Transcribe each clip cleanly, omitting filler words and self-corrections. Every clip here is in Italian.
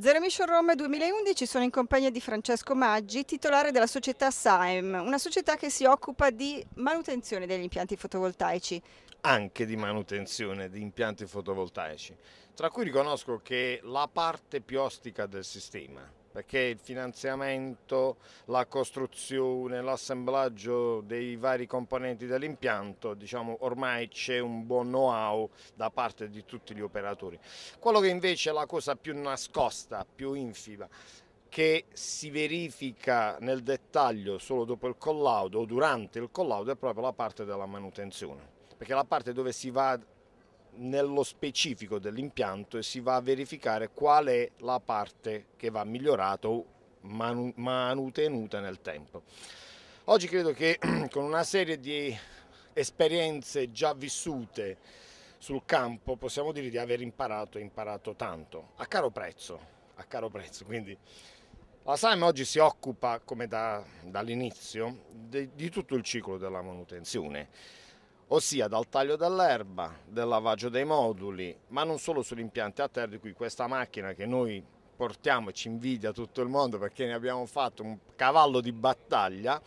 Zero Emission Rome 2011 sono in compagnia di Francesco Maggi, titolare della società Saem, una società che si occupa di manutenzione degli impianti fotovoltaici. Anche di manutenzione di impianti fotovoltaici, tra cui riconosco che la parte più ostica del sistema, perché il finanziamento, la costruzione, l'assemblaggio dei vari componenti dell'impianto, diciamo ormai c'è un buon know-how da parte di tutti gli operatori. Quello che invece è la cosa più nascosta, più infima, che si verifica nel dettaglio solo dopo il collaudo o durante il collaudo è proprio la parte della manutenzione, perché è la parte dove si va nello specifico dell'impianto e si va a verificare qual è la parte che va migliorata o manutenuta nel tempo. Oggi credo che con una serie di esperienze già vissute sul campo possiamo dire di aver imparato tanto, a caro prezzo. Quindi la Saem oggi si occupa, come dall'inizio, di tutto il ciclo della manutenzione, ossia dal taglio dell'erba, del lavaggio dei moduli, ma non solo sugli impianti a terra, di cui questa macchina che noi portiamo ci invidia tutto il mondo perché ne abbiamo fatto un cavallo di battaglia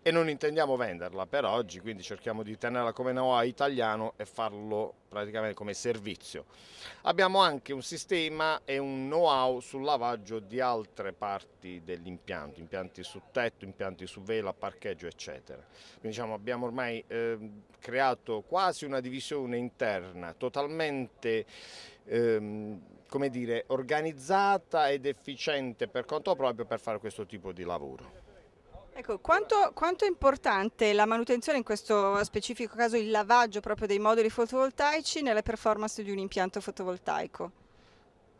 e non intendiamo venderla per oggi, quindi cerchiamo di tenerla come know-how italiano e farlo praticamente come servizio. Abbiamo anche un sistema e un know-how sul lavaggio di altre parti dell'impianto, impianti su tetto, impianti su vela, parcheggio eccetera. Quindi diciamo, abbiamo ormai creato quasi una divisione interna totalmente come dire, organizzata ed efficiente per conto proprio per fare questo tipo di lavoro. Ecco, quanto è importante la manutenzione, in questo specifico caso il lavaggio proprio dei moduli fotovoltaici, nella performance di un impianto fotovoltaico?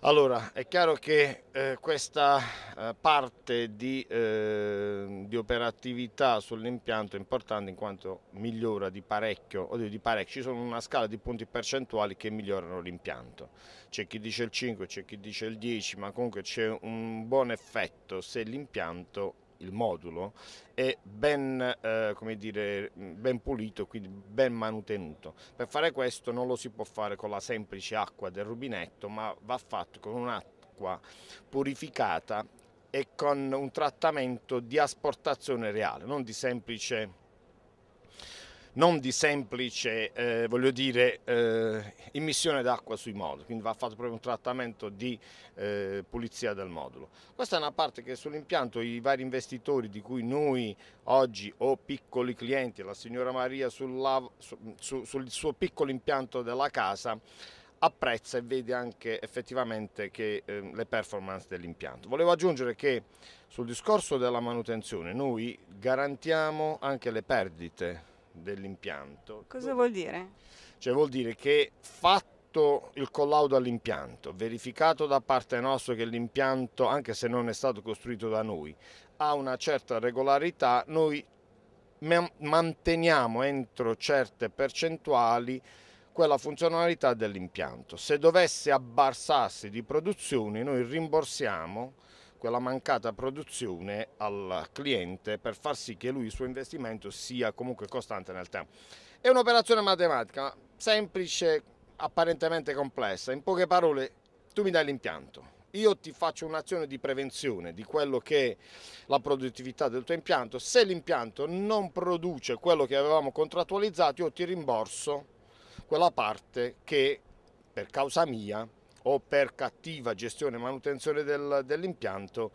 Allora, è chiaro che questa parte di operatività sull'impianto è importante in quanto migliora di parecchio, ci sono una scala di punti percentuali che migliorano l'impianto. C'è chi dice il 5, c'è chi dice il 10, ma comunque c'è un buon effetto se l'impianto, il modulo è ben pulito, quindi ben manutenuto. Per fare questo non lo si può fare con la semplice acqua del rubinetto, ma va fatto con un'acqua purificata e con un trattamento di asportazione reale, non di semplice immissione d'acqua sui moduli, quindi va fatto proprio un trattamento di pulizia del modulo. Questa è una parte che sull'impianto i vari investitori, di cui noi oggi o piccoli clienti, la signora Maria sul suo piccolo impianto della casa, apprezza e vede anche effettivamente che, le performance dell'impianto. Volevo aggiungere che sul discorso della manutenzione noi garantiamo anche le perdite dell'impianto. Cosa vuol dire? Cioè vuol dire che fatto il collaudo all'impianto, verificato da parte nostra che l'impianto, anche se non è stato costruito da noi, ha una certa regolarità, noi manteniamo entro certe percentuali quella funzionalità dell'impianto. Se dovesse abbassarsi di produzione, noi rimborsiamo quella mancata produzione al cliente per far sì che lui il suo investimento sia comunque costante nel tempo. È un'operazione matematica semplice, apparentemente complessa. In poche parole, tu mi dai l'impianto, io ti faccio un'azione di prevenzione di quello che è la produttività del tuo impianto. Se l'impianto non produce quello che avevamo contrattualizzato, io ti rimborso quella parte che per causa mia o per cattiva gestione e manutenzione dell'impianto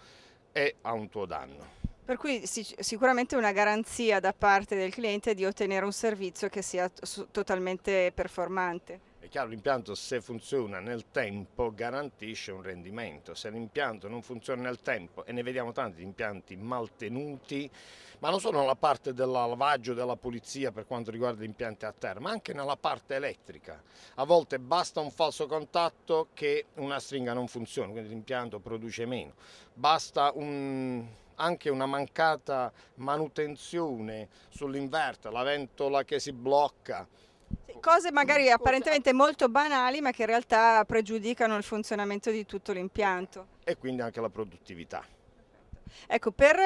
è a un tuo danno. Per cui sicuramente una garanzia da parte del cliente di ottenere un servizio che sia totalmente performante. È chiaro, l'impianto se funziona nel tempo garantisce un rendimento. Se l'impianto non funziona nel tempo, e ne vediamo tanti di impianti maltenuti, ma non solo nella parte del lavaggio, della pulizia per quanto riguarda gli impianti a terra, ma anche nella parte elettrica. A volte basta un falso contatto che una stringa non funziona, quindi l'impianto produce meno. Basta anche una mancata manutenzione sull'inverter, la ventola che si blocca. Cose magari apparentemente molto banali, ma che in realtà pregiudicano il funzionamento di tutto l'impianto. E quindi anche la produttività. Ecco, per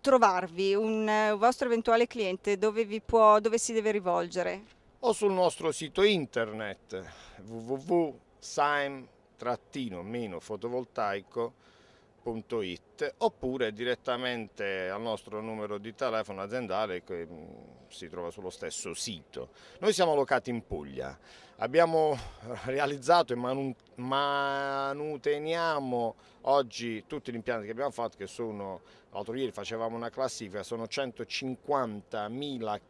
trovarvi un vostro eventuale cliente, dove si deve rivolgere? O sul nostro sito internet www.saem.com www.fotovoltaico.it oppure direttamente al nostro numero di telefono aziendale che si trova sullo stesso sito. Noi siamo locati in Puglia, abbiamo realizzato e manuteniamo oggi tutti gli impianti che abbiamo fatto, che sono, l'altro ieri facevamo una classifica, sono 150.926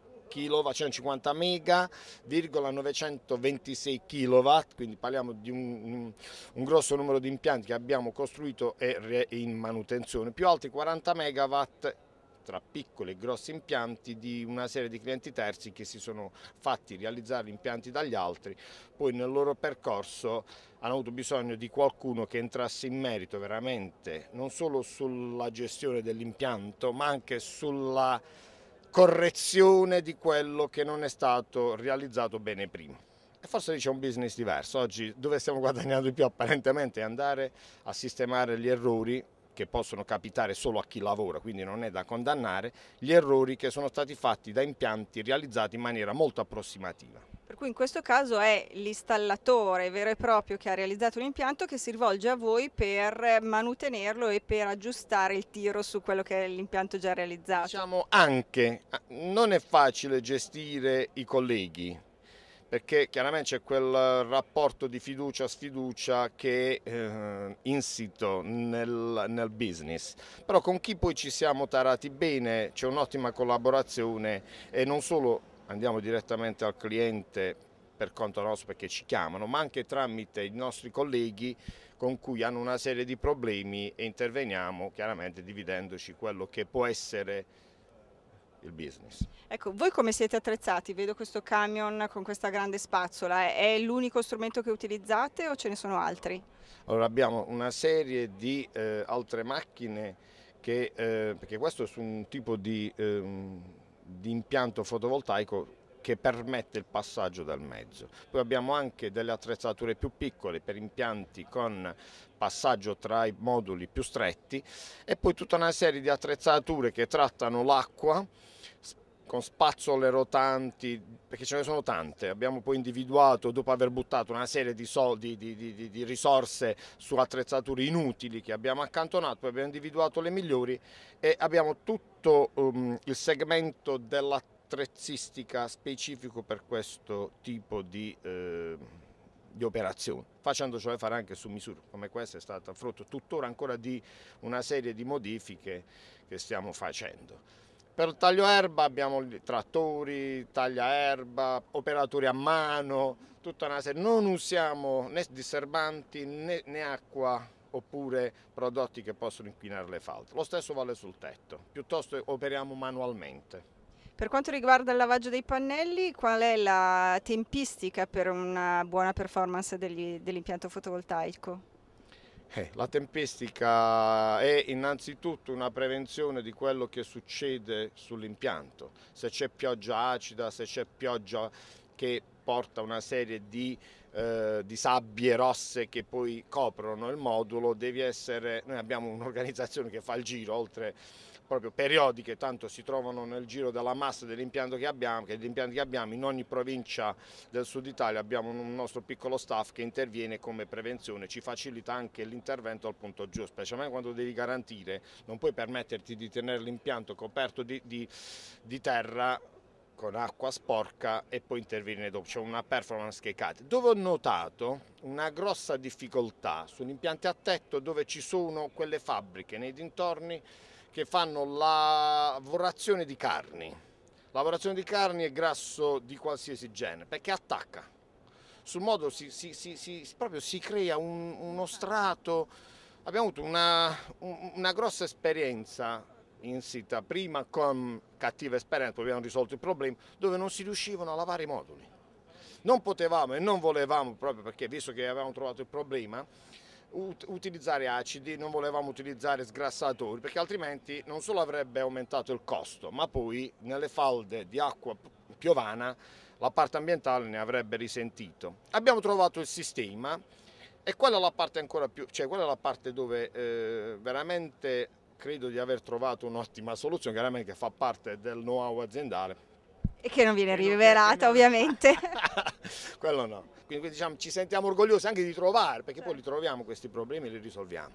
kilowatt, quindi parliamo di un grosso numero di impianti che abbiamo costruito e in manutenzione, più altri 40 megawatt tra piccoli e grossi impianti di una serie di clienti terzi che si sono fatti realizzare impianti dagli altri, poi nel loro percorso hanno avuto bisogno di qualcuno che entrasse in merito veramente non solo sulla gestione dell'impianto ma anche sulla correzione di quello che non è stato realizzato bene prima. E forse lì c'è un business diverso. Oggi dove stiamo guadagnando di più apparentemente è andare a sistemare gli errori che possono capitare solo a chi lavora, quindi non è da condannare, gli errori che sono stati fatti da impianti realizzati in maniera molto approssimativa. Per cui in questo caso è l'installatore vero e proprio che ha realizzato l'impianto che si rivolge a voi per manutenerlo e per aggiustare il tiro su quello che è l'impianto già realizzato. Diciamo anche, non è facile gestire i colleghi, perché chiaramente c'è quel rapporto di fiducia-sfiducia che è insito nel business, però con chi poi ci siamo tarati bene c'è un'ottima collaborazione e non solo andiamo direttamente al cliente per conto nostro perché ci chiamano, ma anche tramite i nostri colleghi con cui hanno una serie di problemi e interveniamo chiaramente dividendoci quello che può essere il business. Ecco, voi come siete attrezzati? Vedo questo camion con questa grande spazzola, è l'unico strumento che utilizzate o ce ne sono altri? Allora abbiamo una serie di altre macchine che, perché questo è un tipo di impianto fotovoltaico che permette il passaggio dal mezzo. Poi abbiamo anche delle attrezzature più piccole per impianti con passaggio tra i moduli più stretti e poi tutta una serie di attrezzature che trattano l'acqua con spazzole rotanti, perché ce ne sono tante. Abbiamo poi individuato, dopo aver buttato una serie di soldi, di risorse su attrezzature inutili che abbiamo accantonato, poi abbiamo individuato le migliori e abbiamo tutto il segmento dell'attrezzatura attrezzistica specifico per questo tipo di operazione, facendocelo fare anche su misura, come questa è stata frutto tuttora ancora di una serie di modifiche che stiamo facendo. Per il taglio erba abbiamo trattori, tagliaerba, operatori a mano, tutta una serie, non usiamo né diserbanti né acqua oppure prodotti che possono inquinare le falde, lo stesso vale sul tetto, piuttosto operiamo manualmente. Per quanto riguarda il lavaggio dei pannelli, qual è la tempistica per una buona performance dell'impianto fotovoltaico? La tempistica è innanzitutto una prevenzione di quello che succede sull'impianto. Se c'è pioggia acida, se c'è pioggia che porta una serie di sabbie rosse che poi coprono il modulo, devi essere, noi abbiamo un'organizzazione che fa il giro, oltre proprio periodiche, tanto si trovano nel giro della massa dell'impianto che abbiamo, in ogni provincia del sud Italia abbiamo un nostro piccolo staff che interviene come prevenzione, ci facilita anche l'intervento al punto giusto, specialmente quando devi garantire, non puoi permetterti di tenere l'impianto coperto di terra con acqua sporca e poi interviene dopo, c'è una performance che cade. Dove ho notato una grossa difficoltà sugli impianti a tetto dove ci sono quelle fabbriche nei dintorni che fanno lavorazione di carni. Lavorazione di carni e grasso di qualsiasi genere, perché attacca. Sul modo proprio si crea uno strato. Abbiamo avuto una grossa esperienza insita, prima con cattiva esperienza, poi abbiamo risolto il problema, dove non si riuscivano a lavare i moduli. Non potevamo e non volevamo, proprio perché, visto che avevamo trovato il problema, utilizzare acidi, non volevamo utilizzare sgrassatori perché altrimenti non solo avrebbe aumentato il costo ma poi nelle falde di acqua piovana la parte ambientale ne avrebbe risentito. Abbiamo trovato il sistema e quella è la parte ancora più, cioè quella è la parte dove veramente credo di aver trovato un'ottima soluzione, chiaramente che fa parte del know-how aziendale. E che non viene rivelata, ovviamente. Quello no. Quindi diciamo, ci sentiamo orgogliosi anche di trovare, perché poi li troviamo questi problemi e li risolviamo.